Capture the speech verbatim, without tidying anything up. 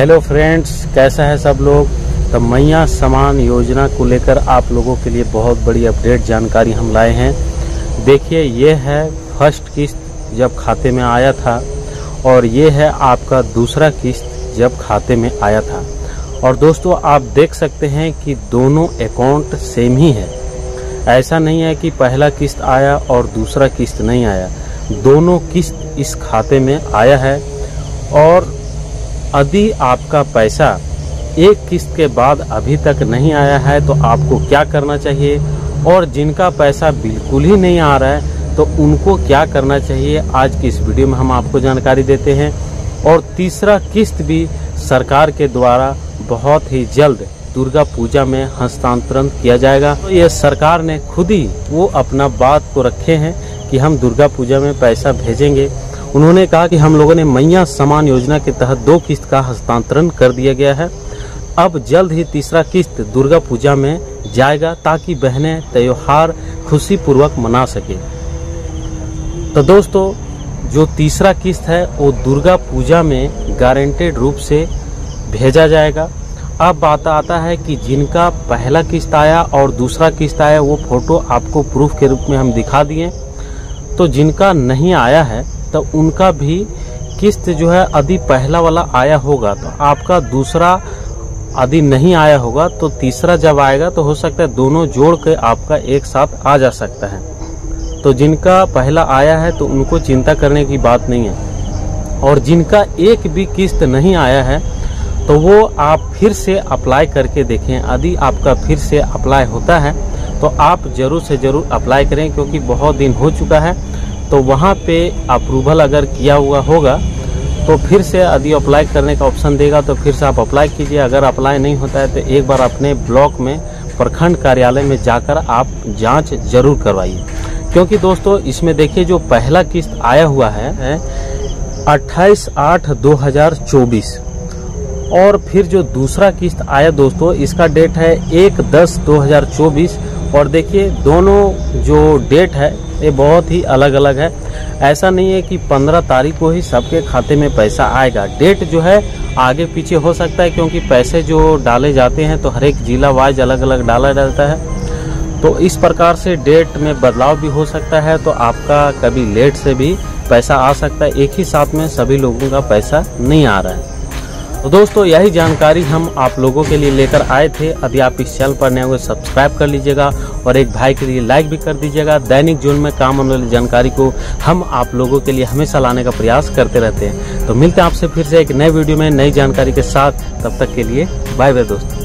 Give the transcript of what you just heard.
Hello friends, कैसा है सब लोग। तो मंईयां सम्मान योजना को लेकर आप लोगों के लिए बहुत बड़ी अपडेट जानकारी हम लाए हैं। देखिए, ये है फर्स्ट किस्त जब खाते में आया था और ये है आपका दूसरा किस्त जब खाते में आया था। और दोस्तों, आप देख सकते हैं कि दोनों अकाउंट सेम ही है। ऐसा नहीं है कि पहला किस्त आया और दूसरा किस्त नहीं आया। दोनों किस्त इस खाते में आया है। और यदि आपका पैसा एक किस्त के बाद अभी तक नहीं आया है तो आपको क्या करना चाहिए, और जिनका पैसा बिल्कुल ही नहीं आ रहा है तो उनको क्या करना चाहिए, आज की इस वीडियो में हम आपको जानकारी देते हैं। और तीसरा किस्त भी सरकार के द्वारा बहुत ही जल्द दुर्गा पूजा में हस्तांतरण किया जाएगा। तो ये सरकार ने खुद ही वो अपना बात को रखे हैं कि हम दुर्गा पूजा में पैसा भेजेंगे। उन्होंने कहा कि हम लोगों ने मंईयां सम्मान योजना के तहत दो किस्त का हस्तांतरण कर दिया गया है। अब जल्द ही तीसरा किस्त दुर्गा पूजा में जाएगा ताकि बहनें त्योहार खुशी पूर्वक मना सके। तो दोस्तों, जो तीसरा किस्त है वो दुर्गा पूजा में गारंटेड रूप से भेजा जाएगा। अब बात आता है कि जिनका पहला किस्त आया और दूसरा किस्त आया, वो फ़ोटो आपको प्रूफ के रूप में हम दिखा दिए। तो जिनका नहीं आया है तो उनका भी किस्त जो है, यदि पहला वाला आया होगा तो आपका दूसरा, यदि नहीं आया होगा तो तीसरा जब आएगा तो हो सकता है दोनों जोड़ के आपका एक साथ आ जा सकता है। तो जिनका पहला आया है तो उनको चिंता करने की बात नहीं है। और जिनका एक भी किस्त नहीं आया है तो वो आप फिर से अप्लाई करके देखें। यदि आपका फिर से अप्लाई होता है तो आप ज़रूर से ज़रूर अप्लाई करें, क्योंकि बहुत दिन हो चुका है। तो वहाँ पे अप्रूवल अगर किया हुआ होगा तो फिर से यदि अप्लाई करने का ऑप्शन देगा तो फिर से आप अप्लाई कीजिए। अगर अप्लाई नहीं होता है तो एक बार अपने ब्लॉक में, प्रखंड कार्यालय में जाकर आप जाँच जरूर करवाइए। क्योंकि दोस्तों, इसमें देखिए जो पहला किस्त आया हुआ है अट्ठाईस आठ दो हज़ार चौबीस, और फिर जो दूसरा किस्त आया दोस्तों, इसका डेट है एक दस दो हज़ार चौबीस। और देखिए, दोनों जो डेट है ये बहुत ही अलग अलग है। ऐसा नहीं है कि पंद्रह तारीख को ही सबके खाते में पैसा आएगा। डेट जो है आगे पीछे हो सकता है, क्योंकि पैसे जो डाले जाते हैं तो हर एक जिला वाइज अलग अलग डाला जाता है। तो इस प्रकार से डेट में बदलाव भी हो सकता है। तो आपका कभी लेट से भी पैसा आ सकता है, एक ही साथ में सभी लोगों का पैसा नहीं आ रहा है। तो दोस्तों, यही जानकारी हम आप लोगों के लिए लेकर आए थे। अभी आप इस चैनल पर नए हुए सब्सक्राइब कर लीजिएगा और एक भाई के लिए लाइक भी कर दीजिएगा। दैनिक जीवन में काम आने वाली जानकारी को हम आप लोगों के लिए हमेशा लाने का प्रयास करते रहते हैं। तो मिलते हैं आपसे फिर से एक नए वीडियो में नई जानकारी के साथ। तब तक के लिए बाय बाय दोस्तों।